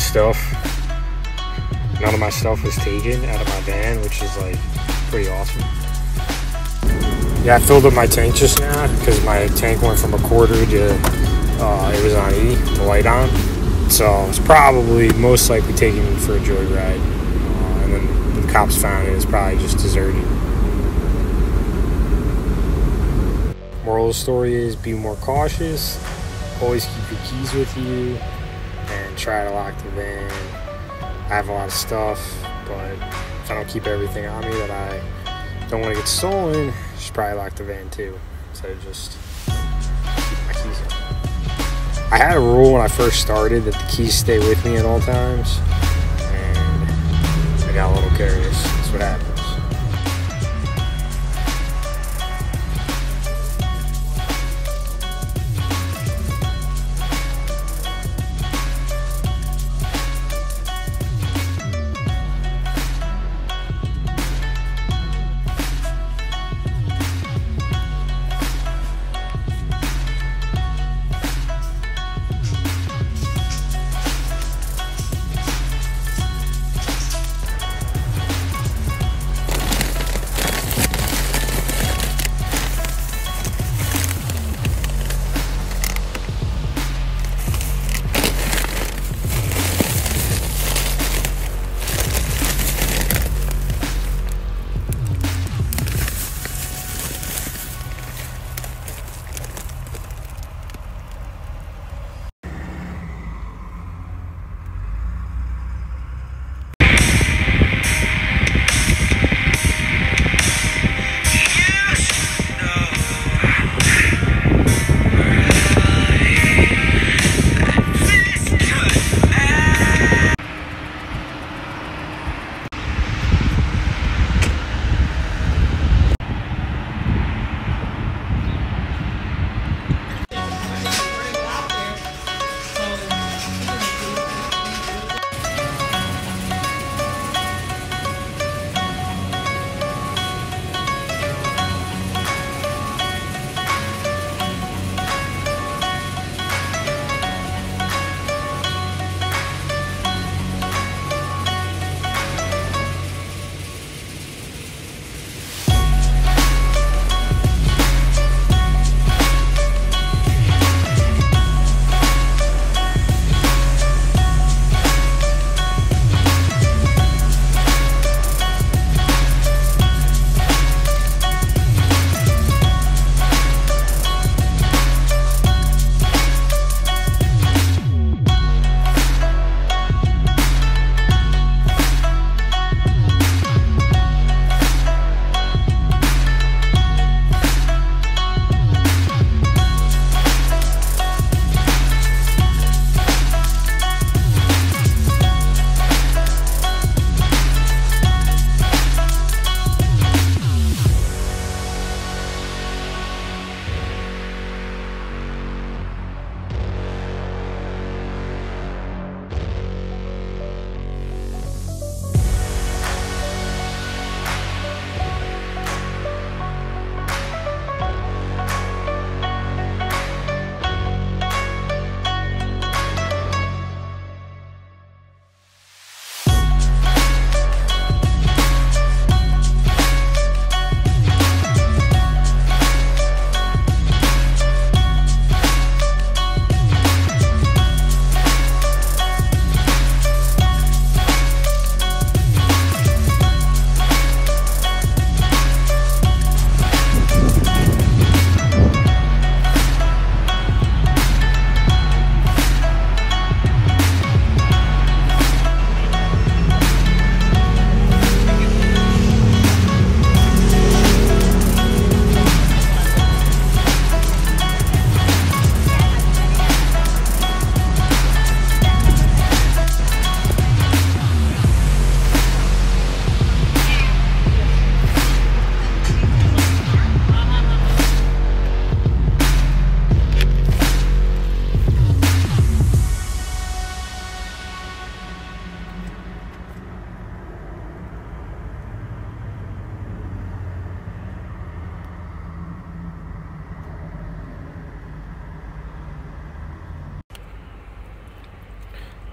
stuff, none of my stuff was taken out of my van, which is like pretty awesome. Yeah, I filled up my tank just now because my tank went from a quarter to it was on E, the light on. So it's probably most likely taking me for a joyride. And then when the cops found it, it's probably just deserted. Moral of the story is be more cautious, always keep your keys with you, and try to lock the van. I have a lot of stuff, but if I don't keep everything on me that I don't want to get stolen, I should probably lock the van too. So just keep my keys on. I had a rule when I first started that the keys stay with me at all times, and I got a little curious. That's what happened.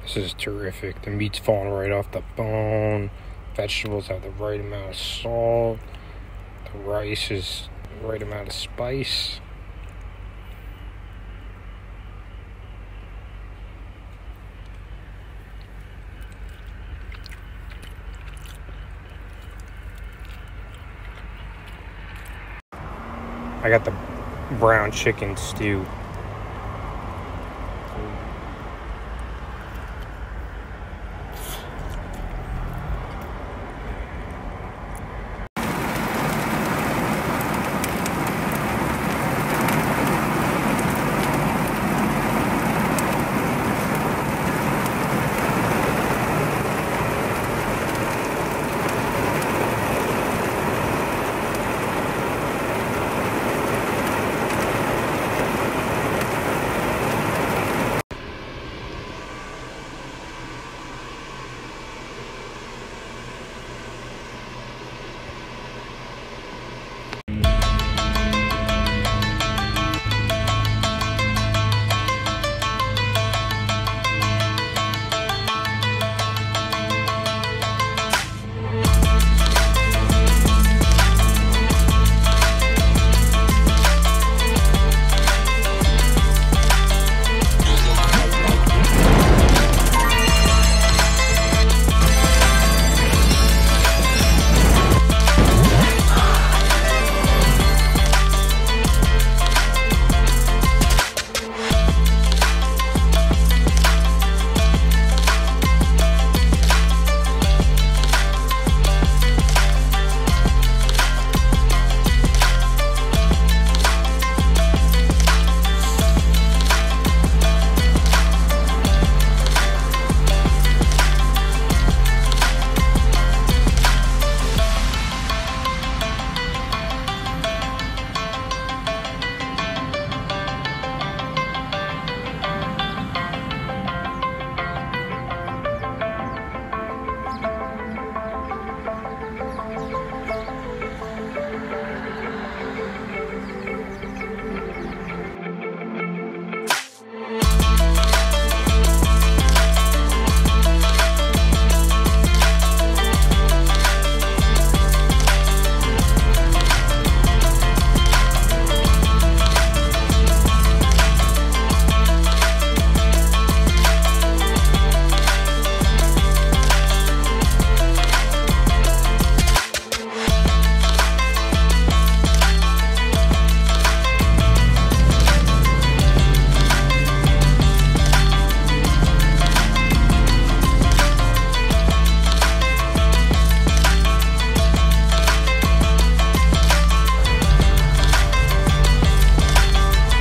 This is terrific. The meat's falling right off the bone. Vegetables have the right amount of salt. The rice is the right amount of spice. I got the brown chicken stew.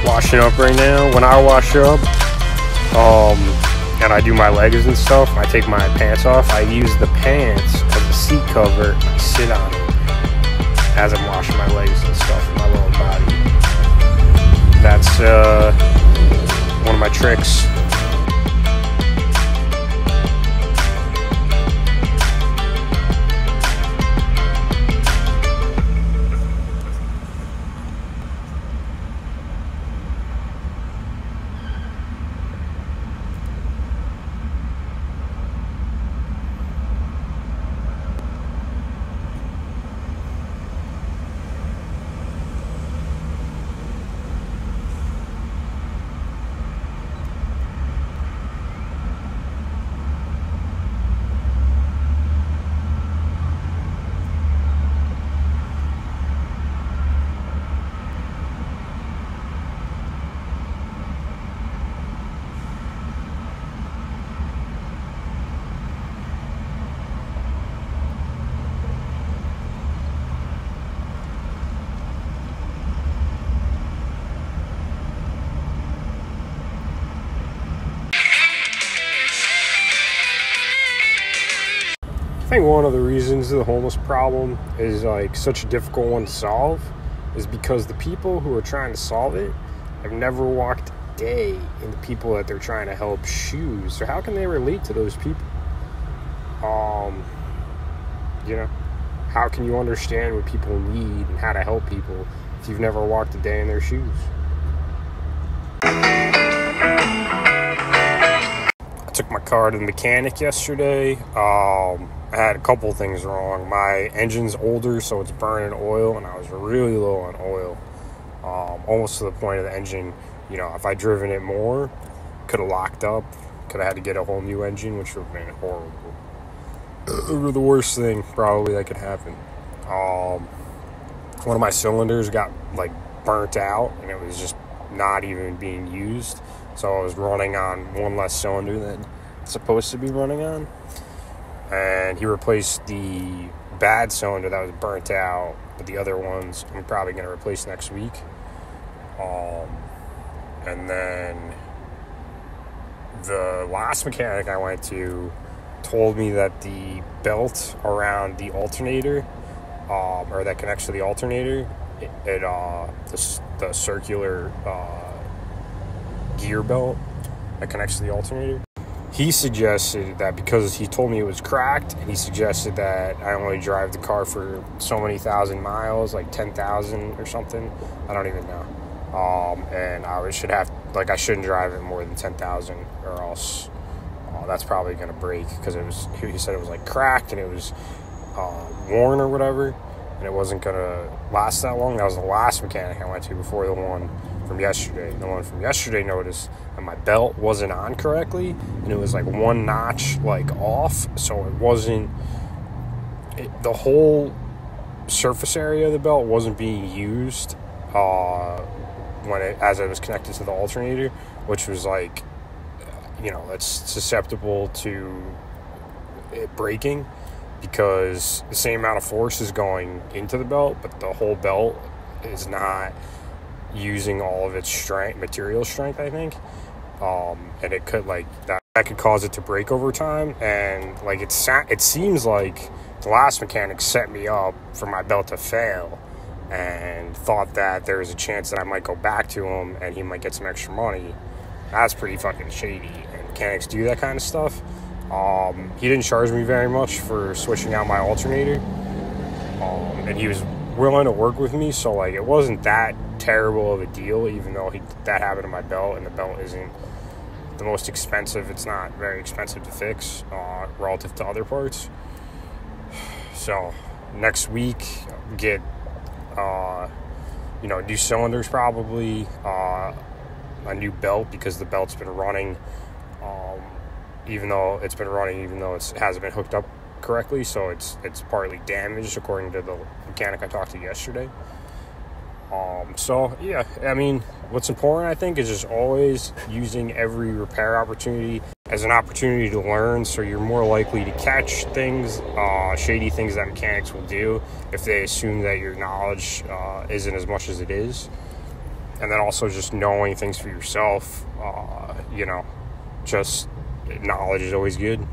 Washing up right now. When I wash up and I do my legs and stuff, I take my pants off. I use the pants as a seat cover. I sit on it as I'm washing my legs and stuff, my lower body. That's one of my tricks. I think one of the reasons the homeless problem is like such a difficult one to solve is because the people who are trying to solve it have never walked a day in the people that they're trying to help shoes. So how can they relate to those people? You know, how can you understand what people need and how to help people if you've never walked a day in their shoes? took my car to the mechanic yesterday. I had a couple things wrong. My engine's older, so it's burning oil, and I was really low on oil, almost to the point of the engine. You know, if I'd driven it more, could have locked up, could have had to get a whole new engine, which would have been horrible. The worst thing probably that could happen. One of my cylinders got like burnt out, and it was just not even being used. So I was running on one less cylinder than it's supposed to be running on. And he replaced the bad cylinder that was burnt out, but the other ones I'm probably going to replace next week. And then the last mechanic I went to told me that the belt around the alternator, or that connects to the alternator, the circular gear belt that connects to the alternator. He suggested that, because he told me it was cracked, and he suggested that I only drive the car for so many thousand miles, like 10,000 or something. I don't even know. And I shouldn't drive it more than 10,000, or else that's probably going to break, because he said it was like cracked, and it was worn or whatever, and it wasn't going to last that long. That was the last mechanic I went to before the one from yesterday. The one from yesterday noticed that my belt wasn't on correctly, and it was like one notch like off, so the whole surface area of the belt wasn't being used as it was connected to the alternator, which was like, you know, that's susceptible to it breaking, because the same amount of force is going into the belt, but the whole belt is not using all of its strength, material strength, I think. And it could that could cause it to break over time. And like, it seems like the last mechanic set me up for my belt to fail, and thought that there was a chance that I might go back to him and he might get some extra money. That's pretty fucking shady, and mechanics do that kind of stuff. He didn't charge me very much for switching out my alternator, and he was willing to work with me, so like, it wasn't that terrible of a deal, even though that happened to my belt, and the belt isn't the most expensive. It's not very expensive to fix relative to other parts. So next week, get new cylinders, probably a new belt, because the belt's been running, even though it hasn't been hooked up correctly, so it's partly damaged, according to the mechanic I talked to yesterday. So yeah, I mean, what's important, I think, is just always using every repair opportunity as an opportunity to learn, so you're more likely to catch things, shady things that mechanics will do, if they assume that your knowledge isn't as much as it is. And then also just knowing things for yourself, just knowledge is always good.